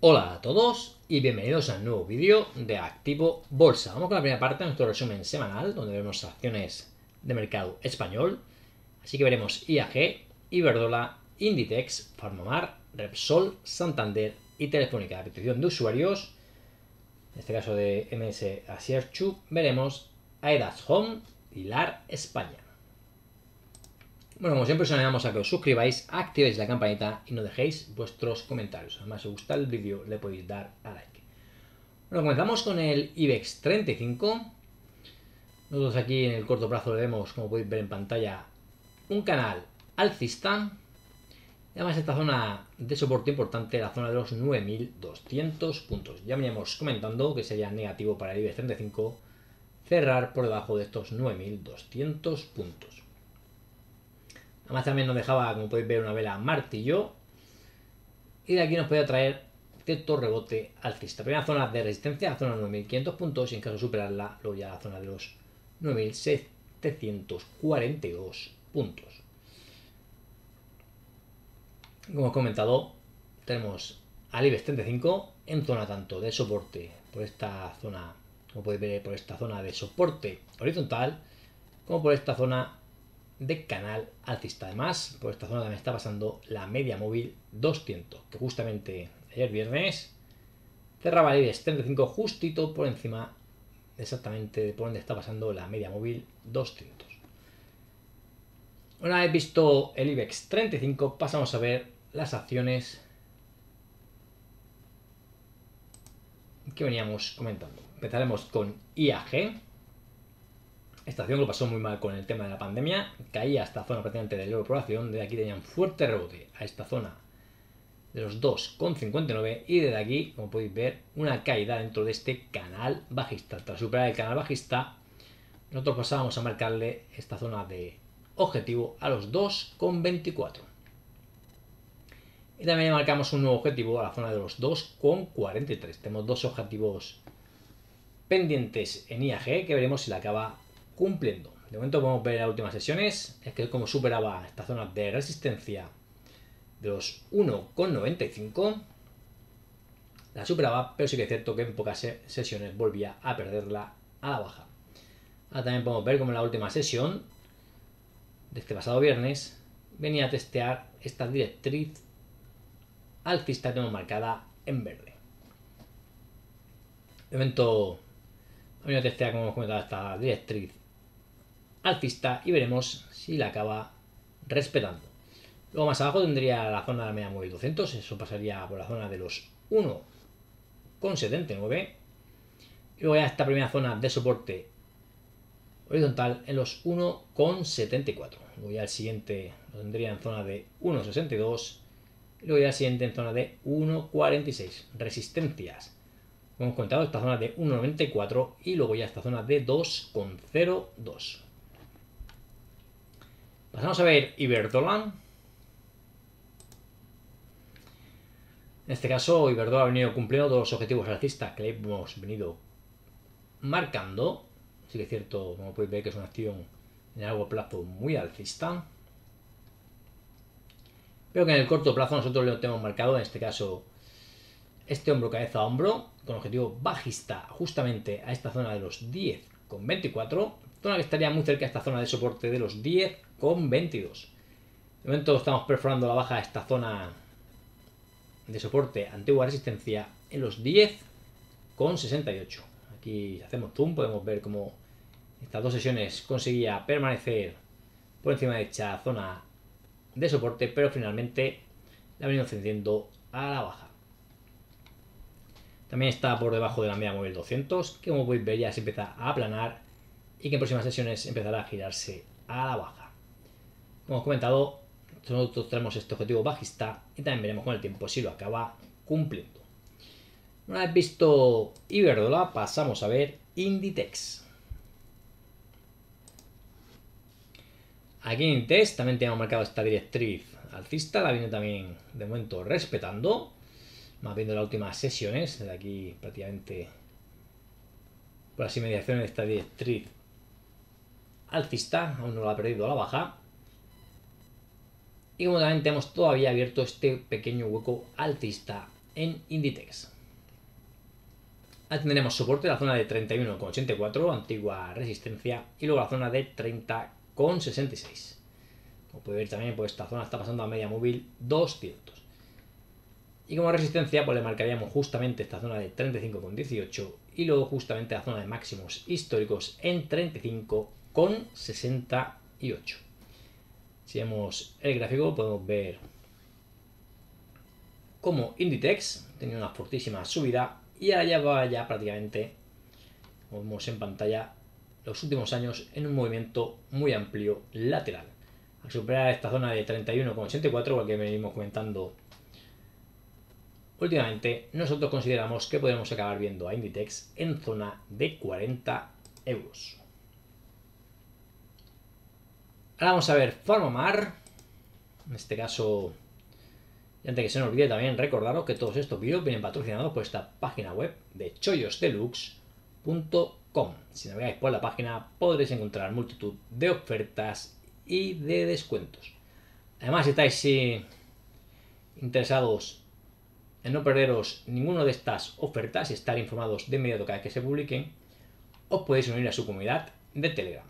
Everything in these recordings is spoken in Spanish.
Hola a todos y bienvenidos al nuevo vídeo de Activo Bolsa. Vamos con la primera parte de nuestro resumen semanal, donde vemos acciones de mercado español. Así que veremos IAG, Iberdrola, Inditex, Pharma Mar, Repsol, Santander y Telefónica. La petición de usuarios, en este caso de MS Asierchu, veremos Aedas Home y LAR España. Bueno, como siempre os animamos a que os suscribáis, activéis la campanita y no dejéis vuestros comentarios. Además, si os gusta el vídeo, le podéis dar a like. Bueno, comenzamos con el IBEX 35. Nosotros aquí en el corto plazo le vemos, como podéis ver en pantalla, un canal alcista. Y además esta zona de soporte importante, la zona de los 9.200 puntos. Ya veníamos comentando que sería negativo para el IBEX 35 cerrar por debajo de estos 9.200 puntos. Además también nos dejaba, como podéis ver, una vela martillo. Y de aquí nos podía traer cierto rebote alcista. Primera zona de resistencia, la zona de 9.500 puntos. Y en caso de superarla, luego ya la zona de los 9.742 puntos. Como os he comentado, tenemos al IBEX 35 en zona tanto de soporte, por esta zona, como podéis ver, por esta zona de soporte horizontal, como por esta zona de canal alcista. Además, por esta zona también está pasando la media móvil 200, que justamente ayer viernes cerraba el IBEX 35 justito por encima, exactamente de por donde está pasando la media móvil 200. Una vez visto el IBEX 35, pasamos a ver las acciones que veníamos comentando. Empezaremos con IAG. Esta acción lo pasó muy mal con el tema de la pandemia, caía hasta zona prácticamente del euro por acción, desde aquí tenían fuerte rebote a esta zona de los 2,59 y desde aquí, como podéis ver, una caída dentro de este canal bajista. Tras superar el canal bajista, nosotros pasábamos a marcarle esta zona de objetivo a los 2,24. Y también marcamos un nuevo objetivo a la zona de los 2,43. Tenemos dos objetivos pendientes en IAG que veremos si la acaba cumpliendo. De momento podemos ver en las últimas sesiones, es que como superaba esta zona de resistencia de los 1,95, la superaba, pero sí que es cierto que en pocas sesiones volvía a perderla a la baja. Ahora también podemos ver como en la última sesión de este pasado viernes venía a testear esta directriz alcista que tenemos marcada en verde. De momento ha venido a testear, como hemos comentado, esta directriz alcista y veremos si la acaba respetando. Luego más abajo tendría la zona de la media móvil 200, eso pasaría por la zona de los 1,79 y luego ya esta primera zona de soporte horizontal en los 1,74. Luego ya el siguiente lo tendría en zona de 1,62 y luego ya el siguiente en zona de 1,46. Resistencias, como hemos contado, esta zona de 1,94 y luego ya esta zona de 2,02. Pasamos a ver Iberdrola. En este caso, Iberdrola ha venido cumpliendo todos los objetivos alcistas que le hemos venido marcando. Sí que es cierto, como podéis ver, que es una acción en largo plazo muy alcista, pero que en el corto plazo nosotros lo tenemos marcado, en este caso, este hombro, cabeza a hombro, con objetivo bajista justamente a esta zona de los 10,24, zona que estaría muy cerca a esta zona de soporte de los 10,22. De momento estamos perforando la baja a esta zona de soporte, antigua resistencia, en los 10,68. Aquí hacemos zoom, podemos ver cómo estas dos sesiones conseguía permanecer por encima de esta zona de soporte, pero finalmente la ha venido encendiendo a la baja. También está por debajo de la media móvil 200, que como podéis ver ya se empieza a aplanar y que en próximas sesiones empezará a girarse a la baja. Como os he comentado, nosotros tenemos este objetivo bajista y también veremos con el tiempo si lo acaba cumpliendo. Una vez visto Iberdrola, pasamos a ver Inditex. Aquí en Inditex también tenemos marcado esta directriz alcista, la viene también de momento respetando. Más viendo las últimas sesiones, de aquí prácticamente por las inmediaciones de esta directriz alcista, aún no la ha perdido a la baja. Y como también tenemos todavía abierto este pequeño hueco alcista en Inditex. Aquí tendremos soporte en la zona de 31,84, antigua resistencia, y luego la zona de 30,66. Como puede ver también, pues esta zona está pasando a media móvil 200. Y como resistencia, pues le marcaríamos justamente esta zona de 35,18 y luego justamente la zona de máximos históricos en 35,68. Si vemos el gráfico, podemos ver cómo Inditex tenía una fortísima subida y ahora ya va ya prácticamente, como vemos en pantalla, los últimos años en un movimiento muy amplio lateral. Al superar esta zona de 31,84, que venimos comentando últimamente, nosotros consideramos que podemos acabar viendo a Inditex en zona de 40 euros. Ahora vamos a ver Pharma Mar. En este caso, y antes que se nos olvide también, recordaros que todos estos vídeos vienen patrocinados por esta página web de chollosdeluxe.com. Si navegáis por la página podréis encontrar multitud de ofertas y de descuentos. Además, si estáis interesados en no perderos ninguna de estas ofertas y estar informados de inmediato cada vez que se publiquen, os podéis unir a su comunidad de Telegram.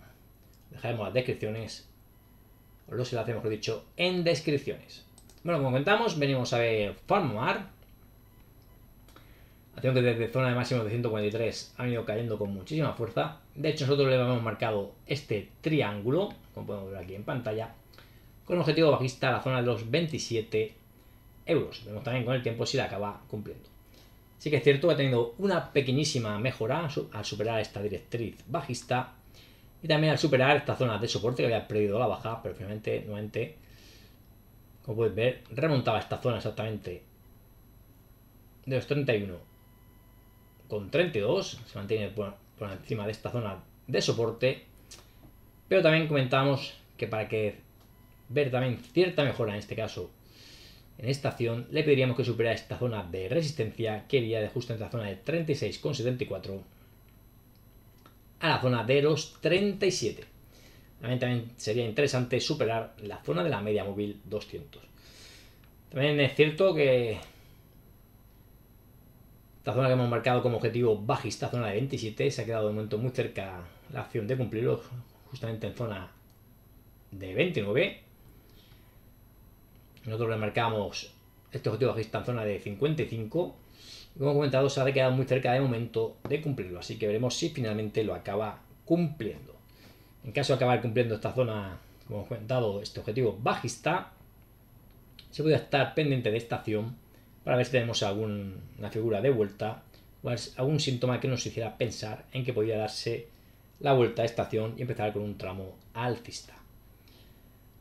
Dejaremos las descripciones, o los enlaces mejor dicho, en descripciones. Bueno, como comentamos, venimos a ver Pharma Mar. Atención que desde zona de máximo de 143 han ido cayendo con muchísima fuerza. De hecho, nosotros le hemos marcado este triángulo, como podemos ver aquí en pantalla, con objetivo bajista a la zona de los 27 euros. Vemos también con el tiempo si la acaba cumpliendo. Sí que es cierto que ha tenido una pequeñísima mejora al superar esta directriz bajista y también al superar esta zona de soporte que había perdido la baja, pero finalmente, nuevamente, como podéis ver, remontaba esta zona exactamente de los 31,32, se mantiene por encima de esta zona de soporte, pero también comentábamos que para que ver también cierta mejora en este caso en esta acción, le pediríamos que superara esta zona de resistencia, que iría de justo en la zona de 36,74 a la zona de los 37. También sería interesante superar la zona de la media móvil 200. También es cierto que esta zona que hemos marcado como objetivo bajista, zona de 27, se ha quedado de momento muy cerca la acción de cumplirlo, justamente en zona de 29. Nosotros le marcamos este objetivo bajista en zona de 55. Como he comentado, se ha quedado muy cerca de momento de cumplirlo, así que veremos si finalmente lo acaba cumpliendo. En caso de acabar cumpliendo esta zona, como he comentado, este objetivo bajista, se puede estar pendiente de esta acción para ver si tenemos alguna figura de vuelta o algún síntoma que nos hiciera pensar en que podía darse la vuelta a esta acción y empezar con un tramo alcista.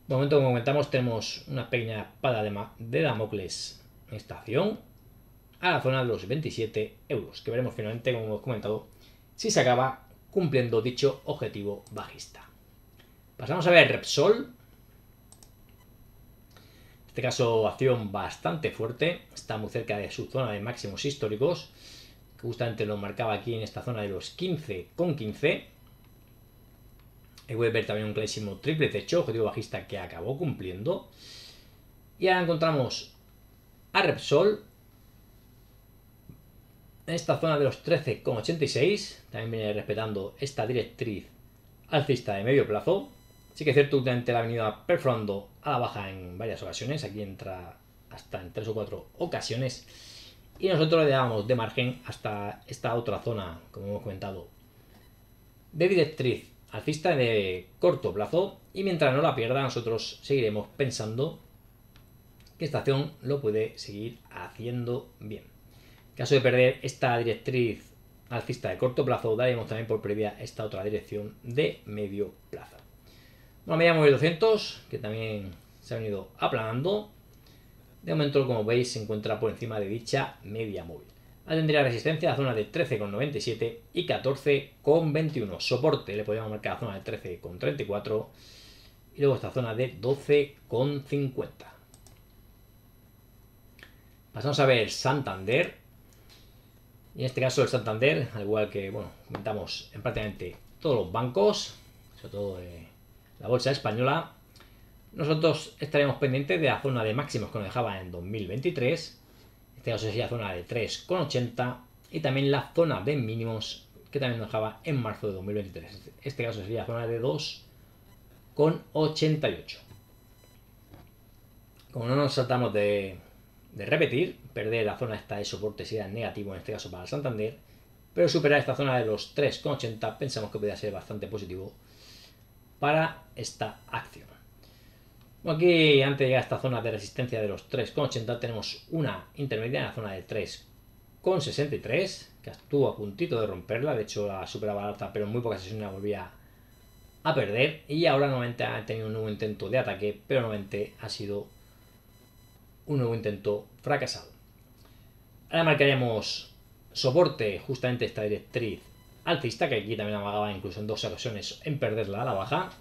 De momento, como comentamos, tenemos una pequeña espada de Damocles en esta acción a la zona de los 27 euros, que veremos finalmente, como hemos comentado, si se acaba cumpliendo dicho objetivo bajista. Pasamos a ver Repsol. En este caso, acción bastante fuerte, está muy cerca de su zona de máximos históricos, que justamente lo marcaba aquí en esta zona de los 15,15. Ahí puede ver también un clarísimo triple techo, objetivo bajista que acabó cumpliendo. Y ahora encontramos a Repsol en esta zona de los 13,86, también viene respetando esta directriz alcista de medio plazo. Sí que es cierto que la ha venido perforando a la baja en varias ocasiones. Aquí entra hasta en 3 o 4 ocasiones. Y nosotros le dábamos de margen hasta esta otra zona, como hemos comentado, de directriz alcista de corto plazo. Y mientras no la pierda, nosotros seguiremos pensando que esta acción lo puede seguir haciendo bien. En caso de perder esta directriz alcista de corto plazo, daremos también por perdida esta otra dirección de medio plazo. Una media móvil 200, que también se ha venido aplanando. De momento, como veis, se encuentra por encima de dicha media móvil. Ahora tendría resistencia a la zona de 13,97 y 14,21. Soporte le podríamos marcar a la zona de 13,34 y luego esta zona de 12,50. Pasamos a ver Santander. Y en este caso el Santander, al igual que, bueno, comentamos en prácticamente todos los bancos, sobre todo la bolsa española, nosotros estaremos pendientes de la zona de máximos que nos dejaba en 2023. En tenemos esa zona de 3,80 y también la zona de mínimos que también nos dejaba en marzo de 2023. Este caso sería zona de 2,88. Como no nos saltamos de repetir, perder la zona esta de soporte sería negativo en este caso para el Santander, pero superar esta zona de los 3,80 pensamos que podría ser bastante positivo para esta acción. Bueno, aquí antes de llegar a esta zona de resistencia de los 3,80 tenemos una intermedia en la zona de 3,63 que estuvo a puntito de romperla, de hecho la superaba al alza pero en muy pocas sesiones la volvía a perder y ahora nuevamente ha tenido un nuevo intento de ataque, pero nuevamente ha sido un nuevo intento fracasado. Ahora marcaríamos soporte justamente esta directriz alcista que aquí también amagaba incluso en dos ocasiones en perderla a la baja.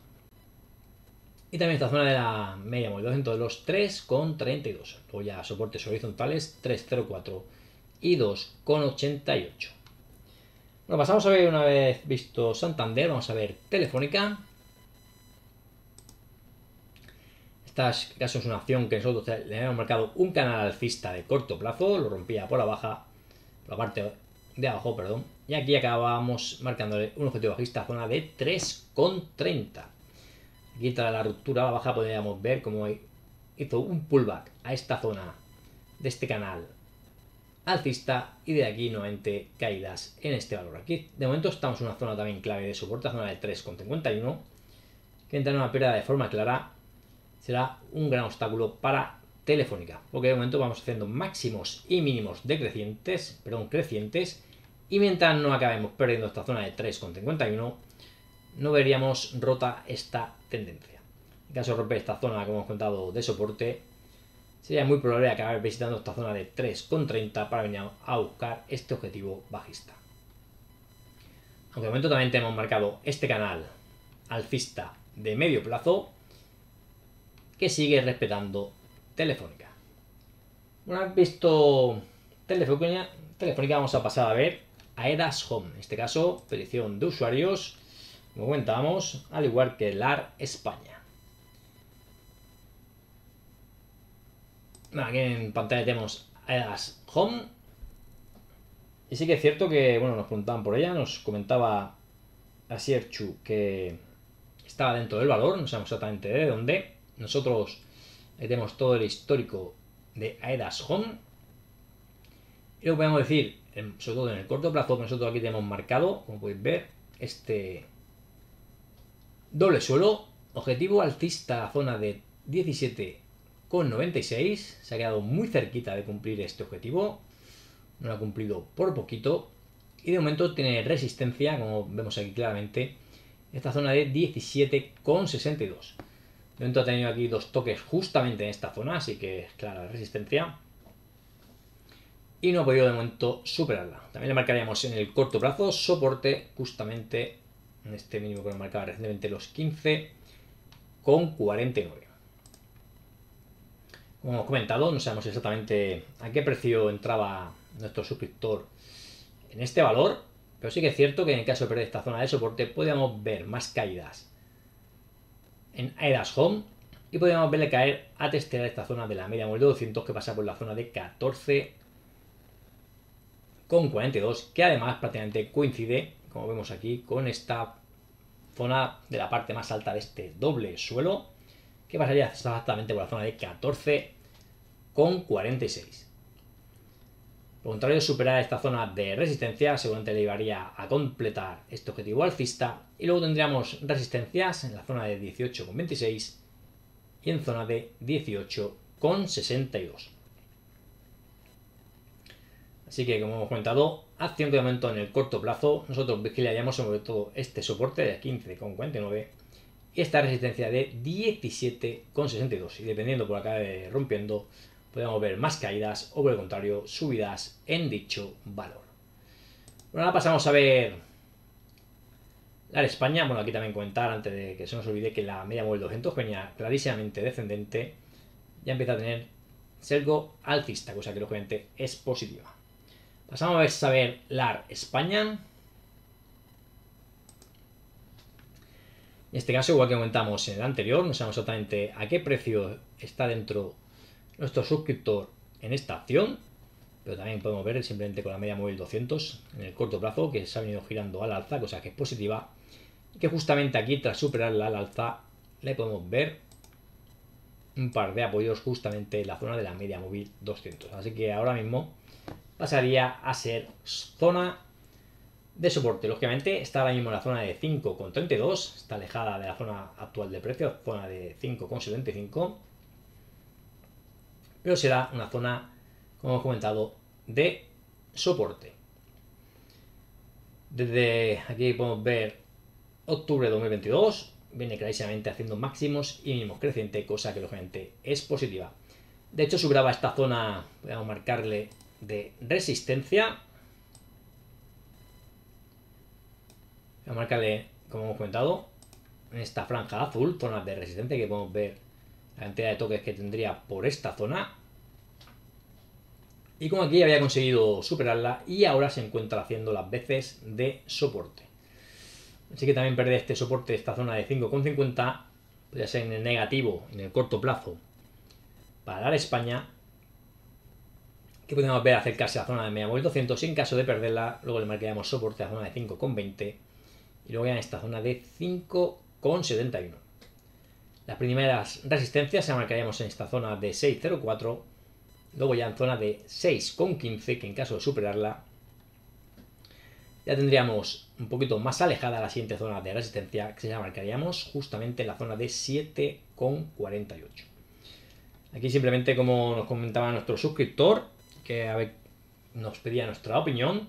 Y también esta zona de la media móvil 200 de los 3,32. Luego ya soportes horizontales 3,04 y 2,88. Bueno, pasamos a ver una vez visto Santander, vamos a ver Telefónica. Esta caso es una acción que nosotros le hemos marcado un canal alcista de corto plazo, lo rompía por la baja, por la parte de abajo, perdón. Y aquí acabamos marcándole un objetivo bajista, zona de 3,30. Aquí tras la ruptura a la baja podríamos ver cómo hizo un pullback a esta zona de este canal alcista y de aquí nuevamente caídas en este valor. Aquí de momento estamos en una zona también clave de soporte, zona de 3,51, que entrar en una pérdida de forma clara será un gran obstáculo para Telefónica, porque de momento vamos haciendo máximos y mínimos decrecientes, crecientes, y mientras no acabemos perdiendo esta zona de 3,51 no veríamos rota esta tendencia. En caso de romper esta zona, como hemos contado, de soporte, sería muy probable acabar visitando esta zona de 3,30 para venir a buscar este objetivo bajista. Aunque de momento también tenemos marcado este canal alcista de medio plazo que sigue respetando Telefónica. Una vez visto Telefónica, vamos a pasar a ver Aedas Home. En este caso, petición de usuarios, como comentábamos, al igual que LAR España. Bueno, aquí en pantalla tenemos Aedas Home. Y sí que es cierto que, bueno, nos preguntaban por ella, nos comentaba Asierchu que estaba dentro del valor, no sabemos exactamente de dónde. Nosotros tenemos todo el histórico de Aedas Home. Y lo podemos decir, sobre todo en el corto plazo, nosotros aquí tenemos marcado, como podéis ver, este doble suelo, objetivo alcista a la zona de 17,96. Se ha quedado muy cerquita de cumplir este objetivo. No lo ha cumplido por poquito. Y de momento tiene resistencia, como vemos aquí claramente, esta zona de 17,62. De momento ha tenido aquí dos toques justamente en esta zona, así que es clara la resistencia. Y no ha podido de momento superarla. También le marcaríamos en el corto plazo soporte justamente en este mínimo que nos marcaba recientemente los 15,49. Como hemos comentado, no sabemos exactamente a qué precio entraba nuestro suscriptor en este valor, pero sí que es cierto que en el caso de perder esta zona de soporte podríamos ver más caídas en Aedas Home y podríamos verle caer a testear esta zona de la media móvil de 200 que pasa por la zona de 14,42, que además prácticamente coincide, como vemos aquí, con esta zona de la parte más alta de este doble suelo que pasaría exactamente por la zona de 14,46. Por lo contrario, superar esta zona de resistencia seguramente le llevaría a completar este objetivo alcista y luego tendríamos resistencias en la zona de 18,26 y en zona de 18,62. Así que, como hemos comentado, acción que de momento en el corto plazo nosotros vigilaríamos sobre todo este soporte de 15,49 y esta resistencia de 17,62 y dependiendo por acá de rompiendo podemos ver más caídas o por el contrario subidas en dicho valor. Bueno, ahora pasamos a ver LAR España. Bueno, aquí también comentar antes de que se nos olvide que la media móvil 200 venía clarísimamente descendente, ya empieza a tener sesgo alcista, cosa que lógicamente es positiva. Pasamos a ver LAR España. En este caso, igual que comentamos en el anterior, no sabemos exactamente a qué precio está dentro nuestro suscriptor en esta acción. pero también podemos ver simplemente con la media móvil 200 en el corto plazo que se ha venido girando al alza, cosa que es positiva, y que justamente aquí tras superarla al alza le podemos ver un par de apoyos justamente en la zona de la media móvil 200, así que ahora mismo pasaría a ser zona de soporte. Lógicamente está ahora mismo en la zona de 5,32, está alejada de la zona actual de precios, zona de 5,75, pero será una zona, como hemos comentado, de soporte. Desde aquí podemos ver octubre de 2022, viene clarísimamente haciendo máximos y mínimos creciente, cosa que lógicamente es positiva. De hecho superaba esta zona, podemos marcarle de resistencia, vamos a marcarle, como hemos comentado, en esta franja azul, zonas de resistencia, que podemos ver la cantidad de toques que tendría por esta zona. Y como aquí había conseguido superarla y ahora se encuentra haciendo las veces de soporte. Así que también perder este soporte, esta zona de 5,50, podría ser en el negativo, en el corto plazo, para LAR España, que podemos ver acercarse a la zona de media móvil 200, y en caso de perderla, luego le marcaríamos soporte a la zona de 5,20, y luego ya en esta zona de 5,71. Las primeras resistencias se marcaríamos en esta zona de 6,04, luego ya en zona de 6,15, que en caso de superarla, ya tendríamos un poquito más alejada la siguiente zona de resistencia, que se la marcaríamos justamente en la zona de 7,48. Aquí simplemente, como nos comentaba nuestro suscriptor, que nos pedía nuestra opinión,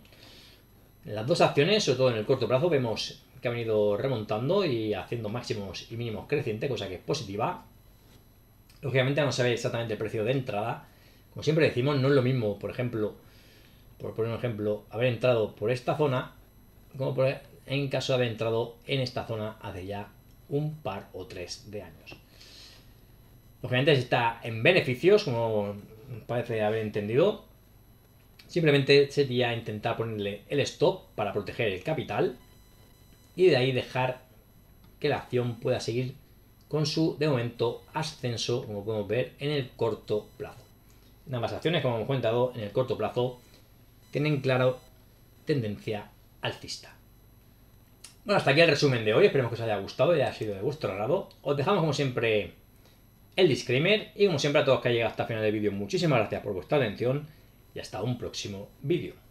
las dos acciones, sobre todo en el corto plazo, vemos que ha venido remontando y haciendo máximos y mínimos crecientes, cosa que es positiva. Lógicamente no sabéis exactamente el precio de entrada. Como siempre decimos, no es lo mismo, por ejemplo, por poner un ejemplo, haber entrado por esta zona, como en caso de haber entrado en esta zona hace ya un par o tres de años. Lógicamente está en beneficios, como parece haber entendido. Simplemente sería intentar ponerle el stop para proteger el capital y de ahí dejar que la acción pueda seguir con su, de momento, ascenso, como podemos ver, en el corto plazo. En ambas acciones, como hemos comentado, en el corto plazo tienen claro tendencia alcista. Bueno, hasta aquí el resumen de hoy. Esperemos que os haya gustado y haya sido de vuestro agrado. Os dejamos, como siempre, el disclaimer y, como siempre, a todos que han llegado hasta el final del vídeo, muchísimas gracias por vuestra atención. Y hasta un próximo vídeo.